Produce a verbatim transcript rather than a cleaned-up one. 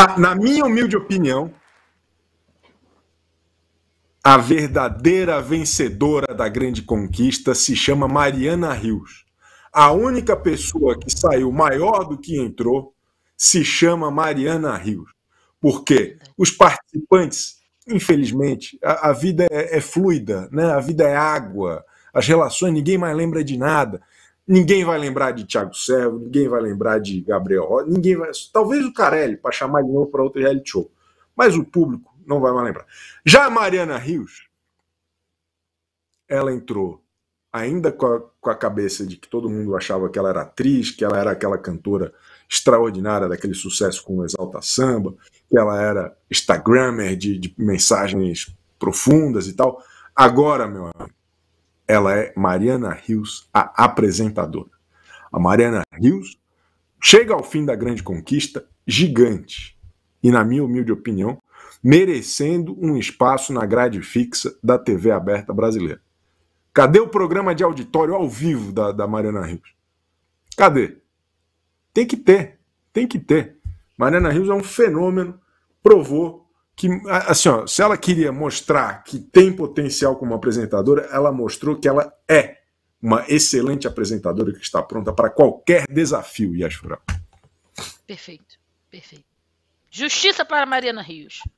Ah, na minha humilde opinião, a verdadeira vencedora da grande conquista se chama Mariana Rios. A única pessoa que saiu maior do que entrou se chama Mariana Rios. Porque os participantes, infelizmente, a, a vida é, é fluida, né? A vida é água, as relações, ninguém mais lembra de nada. Ninguém vai lembrar de Thiago Servo, ninguém vai lembrar de Gabriel Roza, ninguém vai. Talvez o Carelli, para chamar de novo para outro reality show. Mas o público não vai mais lembrar. Já a Mariana Rios, ela entrou ainda com a, com a cabeça de que todo mundo achava que ela era atriz, que ela era aquela cantora extraordinária daquele sucesso com o Exalta Samba, que ela era instagrammer de, de mensagens profundas e tal. Agora, meu amigo, ela é Mariana Rios, a apresentadora. A Mariana Rios chega ao fim da grande conquista gigante e, na minha humilde opinião, merecendo um espaço na grade fixa da T V aberta brasileira. Cadê o programa de auditório ao vivo da, da Mariana Rios? Cadê? Tem que ter, tem que ter. Mariana Rios é um fenômeno, provou que, assim, ó, se ela queria mostrar que tem potencial como apresentadora, ela mostrou que ela é uma excelente apresentadora que está pronta para qualquer desafio, Yas Fiorelo. Perfeito, perfeito. Justiça para Mariana Rios.